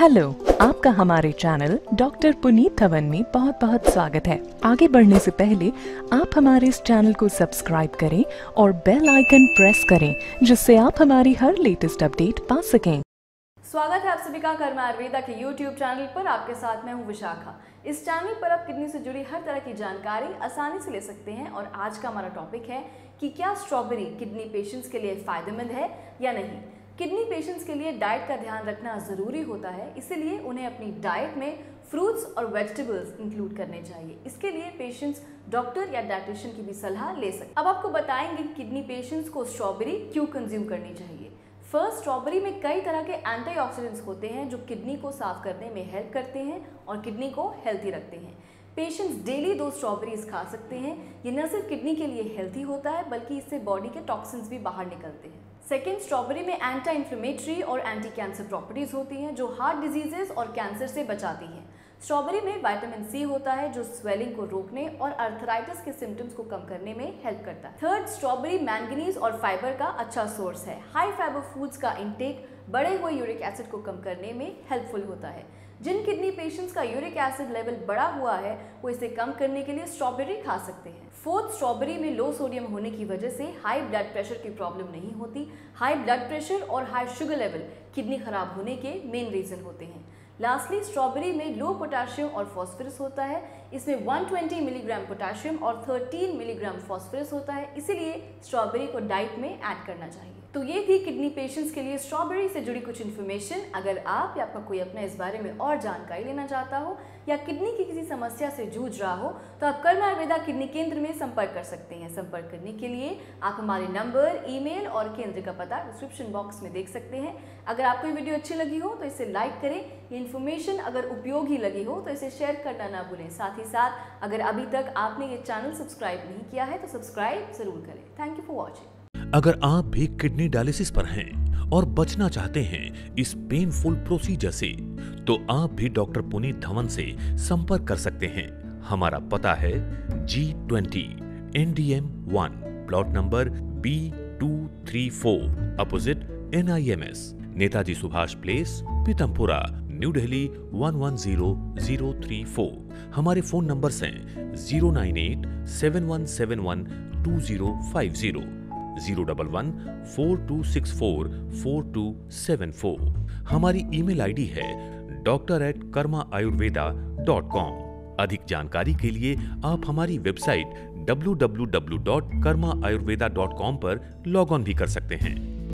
Hello, आपका हमारे channel doctor Puneet Dhawan में बहुत बहुत स्वागत है। आगे बढ़ने से पहले आप हमारे इस चैनल को सब्सक्राइब करें और बेल आइकन प्रेस करें जिससे आप हमारी हर लेटेस्ट अपडेट पा सकें। स्वागत है आप सभी का कर्मा आयुर्वेदा के YouTube चैनल पर। आपके साथ मैं हूँ विशाखा। इस चैनल पर आप किडनी से जुड़ी हर तरह की जानकारी आसानी से ले सकते हैं और आज का हमारा टॉपिक है कि क्या स्ट्रॉबेरी किडनी पेशेंट्स के लिए फ़ायदेमंद है या नहीं। किडनी पेशेंट्स के लिए डाइट का ध्यान रखना ज़रूरी होता है, इसीलिए उन्हें अपनी डाइट में फ्रूट्स और वेजिटेबल्स इंक्लूड करने चाहिए। इसके लिए पेशेंट्स डॉक्टर या डाइटिशियन की भी सलाह ले सकते हैं। अब आपको बताएंगे किडनी पेशेंट्स को स्ट्रॉबेरी क्यों कंज्यूम करनी चाहिए। फर्स्ट, स्ट्रॉबेरी में कई तरह के एंटीऑक्सीडेंट्स होते हैं जो किडनी को साफ करने में हेल्प करते हैं और किडनी को हेल्थी रखते हैं। पेशेंट्स डेली 2 स्ट्रॉबेरीज खा सकते हैं। ये न सिर्फ किडनी के लिए हेल्थी होता है बल्कि इससे बॉडी के टॉक्सिन्स भी बाहर निकलते हैं। सेकेंड, स्ट्रॉबेरी में एंटी इन्फ्लेमेटरी और एंटी कैंसर प्रॉपर्टीज़ होती हैं जो हार्ट डिजीजेस और कैंसर से बचाती हैं। स्ट्रॉबेरी में विटामिन सी होता है जो स्वेलिंग को रोकने और अर्थराइटिस के सिम्टम्स को कम करने में हेल्प करता है। थर्ड, स्ट्रॉबेरी मैंगनीज और फाइबर का अच्छा सोर्स है। हाई फाइबर फूड्स का इंटेक बढ़े हुए यूरिक एसिड को कम करने में हेल्पफुल होता है। जिन किडनी पेशेंट्स का यूरिक एसिड लेवल बढ़ा हुआ है वो इसे कम करने के लिए स्ट्रॉबेरी खा सकते हैं। फोर्थ, स्ट्रॉबेरी में लो सोडियम होने की वजह से हाई ब्लड प्रेशर की प्रॉब्लम नहीं होती। हाई ब्लड प्रेशर और हाई शुगर लेवल किडनी खराब होने के मेन रीज़न होते हैं। लास्टली, स्ट्रॉबेरी में लो पोटाशियम और फॉस्फोरस होता है। इसमें 120 मिलीग्राम पोटाशियम और 13 मिलीग्राम फॉस्फोरस होता है, इसीलिए स्ट्रॉबेरी को डाइट में ऐड करना चाहिए। तो ये थी किडनी पेशेंट्स के लिए स्ट्रॉबेरी से जुड़ी कुछ इन्फॉर्मेशन। अगर आप या आपका कोई अपना इस बारे में और जानकारी लेना चाहता हो या किडनी की किसी समस्या से जूझ रहा हो तो आप कर्मा आयुर्वेदा किडनी केंद्र में संपर्क कर सकते हैं। संपर्क करने के लिए आप हमारे नंबर, ईमेल और केंद्र का पता डिस्क्रिप्शन बॉक्स में देख सकते हैं। अगर आपको ये वीडियो अच्छी लगी हो तो इसे लाइक करें। ये इन्फॉर्मेशन अगर उपयोगी लगी हो तो इसे शेयर करना ना भूलें। साथ ही साथ अगर अभी तक आपने ये चैनल सब्सक्राइब नहीं किया है तो सब्सक्राइब जरूर करें। Thank you for watching. अगर आप भी किडनी डायलिसिस पर हैं और बचना चाहते हैं इस पेनफुल प्रोसीजर से तो आप भी डॉक्टर पुनीत धवन से संपर्क कर सकते हैं। हमारा पता है G20 NDM 1, plot number B234, opposite NIMS, Netaji Subhash place, Pitampura, new Delhi 110034। हमारे फोन नंबर्स हैं 09871712050, 01142644274। हमारी ईमेल ID है doctor@karmaayurveda.com। अधिक जानकारी के लिए आप हमारी वेबसाइट www.karmaayurveda.com पर लॉग ऑन भी कर सकते हैं।